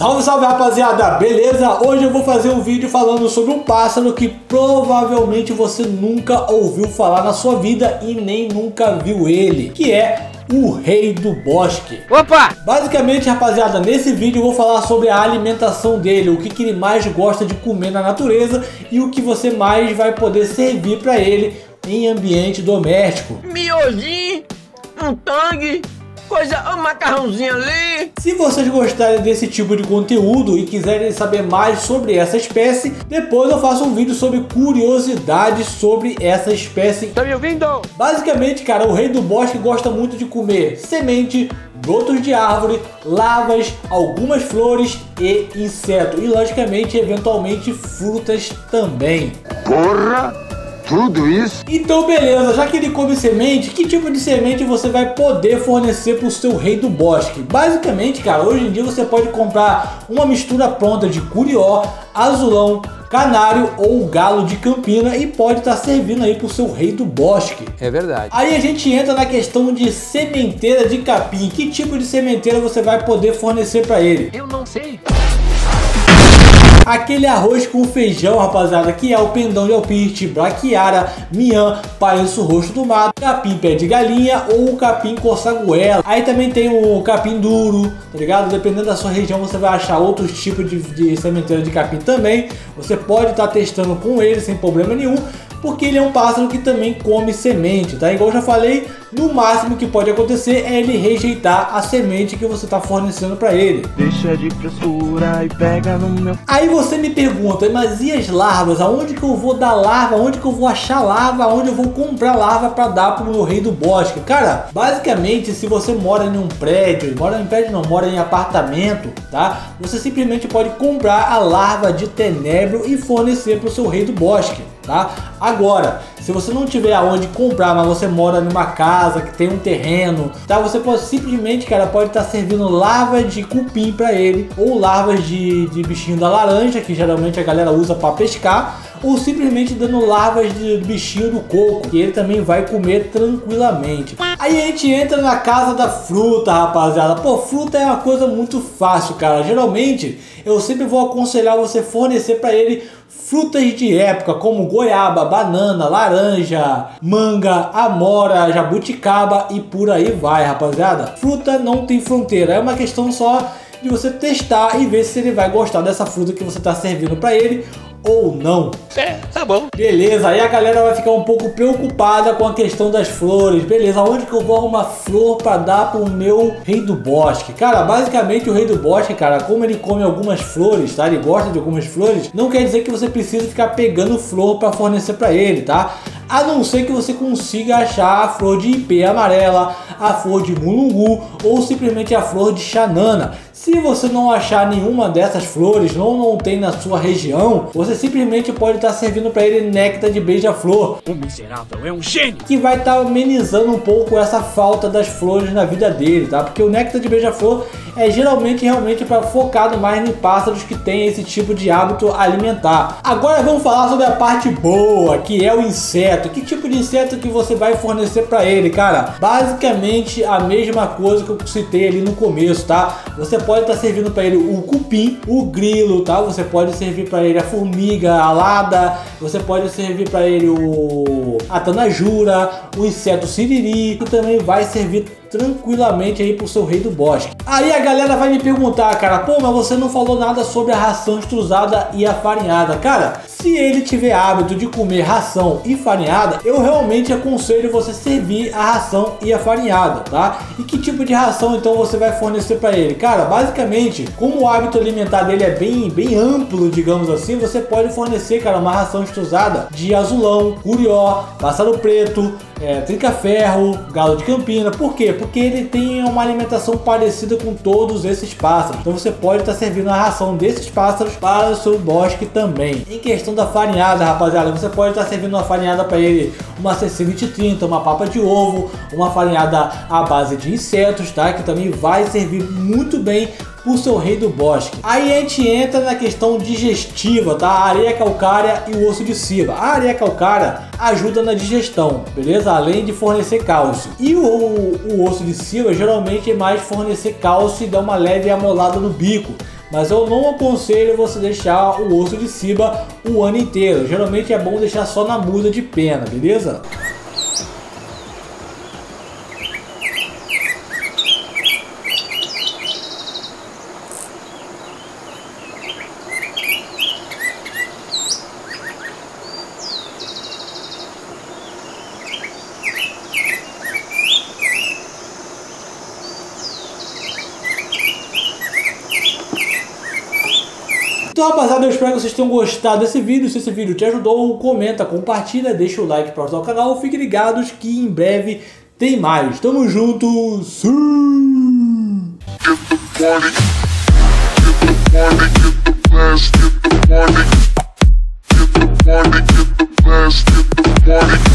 Salve, salve, rapaziada! Beleza? Hoje eu vou fazer um vídeo falando sobre um pássaro que provavelmente você nunca ouviu falar na sua vida e nem nunca viu ele, que é o rei do bosque. Opa! Basicamente, rapaziada, nesse vídeo eu vou falar sobre a alimentação dele, o que ele mais gosta de comer na natureza e o que você mais vai poder servir para ele em ambiente doméstico. Miojinho, um tangue, coisa, um macarrãozinho ali. Se vocês gostarem desse tipo de conteúdo e quiserem saber mais sobre essa espécie, depois eu faço um vídeo sobre curiosidades sobre essa espécie. Tá me ouvindo? Basicamente, cara, o rei do bosque gosta muito de comer semente, brotos de árvore, larvas, algumas flores e insetos. E, logicamente, eventualmente, frutas também. Porra! Tudo isso? Então beleza, já que ele come semente, que tipo de semente você vai poder fornecer para o seu rei do bosque? Basicamente, cara, hoje em dia você pode comprar uma mistura pronta de curió, azulão, canário ou galo de campina e pode estar servindo aí pro seu rei do bosque. É verdade. Aí a gente entra na questão de sementeira de capim. Que tipo de sementeira você vai poder fornecer para ele? Eu não sei. Aquele arroz com feijão, rapaziada, que é o pendão de alpiste, braquiara, miã, palenço roxo do mato, capim pé de galinha ou capim coçaguela. Aí também tem o capim duro, tá ligado? Dependendo da sua região você vai achar outros tipos de sementeira de capim também. Você pode estar testando com ele sem problema nenhum, porque ele é um pássaro que também come semente, tá? Igual eu já falei, no máximo que pode acontecer é ele rejeitar a semente que você está fornecendo para ele. Deixa de frescura e pega no meu... Aí você me pergunta, mas e as larvas? Aonde que eu vou dar larva? Aonde que eu vou achar larva? Aonde eu vou comprar larva para dar pro meu rei do bosque? Cara, basicamente, se você mora em apartamento, tá? Você simplesmente pode comprar a larva de tenebro e fornecer pro seu rei do bosque, tá? Agora, se você não tiver aonde comprar, mas você mora numa casa que tem um terreno, tá? Você pode simplesmente, cara, pode estar servindo larva de cupim para ele, ou larvas de bichinho da laranja, que geralmente a galera usa para pescar, ou simplesmente dando larvas de bichinho do coco, que ele também vai comer tranquilamente. Aí a gente entra na casa da fruta, rapaziada. Pô, fruta é uma coisa muito fácil, cara. Geralmente, eu sempre vou aconselhar você fornecer para ele frutas de época, como goiaba, banana, laranja, manga, amora, jabuticaba e por aí vai, rapaziada. Fruta não tem fronteira, é uma questão só de você testar e ver se ele vai gostar dessa fruta que você está servindo para ele ou não. É, tá bom. Beleza, aí a galera vai ficar um pouco preocupada com a questão das flores. Beleza, onde que eu vou arrumar flor para dar pro meu rei do bosque? Cara, basicamente o rei do bosque, cara, como ele come algumas flores, tá? Ele gosta de algumas flores. Não quer dizer que você precisa ficar pegando flor para fornecer para ele, tá? A não ser que você consiga achar a flor de Ipê amarela, a flor de Mulungu ou simplesmente a flor de xanana. Se você não achar nenhuma dessas flores, não tem na sua região, você simplesmente pode estar servindo para ele néctar de beija-flor. O miserável é um gênio! Que vai estar amenizando um pouco essa falta das flores na vida dele, tá? Porque o néctar de beija-flor é geralmente realmente para focado mais em pássaros que tem esse tipo de hábito alimentar. Agora vamos falar sobre a parte boa, que é o inseto. Que tipo de inseto que você vai fornecer para ele, cara? Basicamente a mesma coisa que eu citei ali no começo, tá? Você pode estar servindo para ele o cupim, o grilo, tá? Você pode servir para ele a formiga alada, você pode servir para ele a tanajura, o inseto siriri, que também vai servir tranquilamente aí pro seu rei do bosque. Aí a galera vai me perguntar, cara, pô, mas você não falou nada sobre a ração estrusada e a farinhada. Cara, se ele tiver hábito de comer ração e farinhada, eu realmente aconselho você servir a ração e a farinhada, tá? E que tipo de ração então você vai fornecer para ele? Cara, basicamente, como o hábito alimentar dele é bem amplo, digamos assim, você pode fornecer, cara, uma ração estrusada de azulão, curió, pássaro preto, trinca-ferro, galo de campina. Por quê? Porque ele tem uma alimentação parecida com todos esses pássaros. Então você pode estar servindo a ração desses pássaros para o seu bosque também. Em questão da farinhada, rapaziada, você pode estar servindo uma farinhada para ele, uma CC 2030, uma papa de ovo, uma farinhada à base de insetos, tá? Que também vai servir muito bem pro seu rei do bosque. Aí a gente entra na questão digestiva, tá? A areia calcária e o osso de silva. A areia calcária ajuda na digestão, beleza? Além de fornecer cálcio. E o osso de silva geralmente é mais fornecer cálcio e dar uma leve amolada no bico. mas eu não aconselho você deixar o osso de silva o ano inteiro. Geralmente é bom deixar só na muda de pena, beleza? Então, rapaziada, eu espero que vocês tenham gostado desse vídeo. Se esse vídeo te ajudou, comenta, compartilha, deixa o like para ajudar o canal. Fiquem ligados que em breve tem mais. Tamo junto. Sim.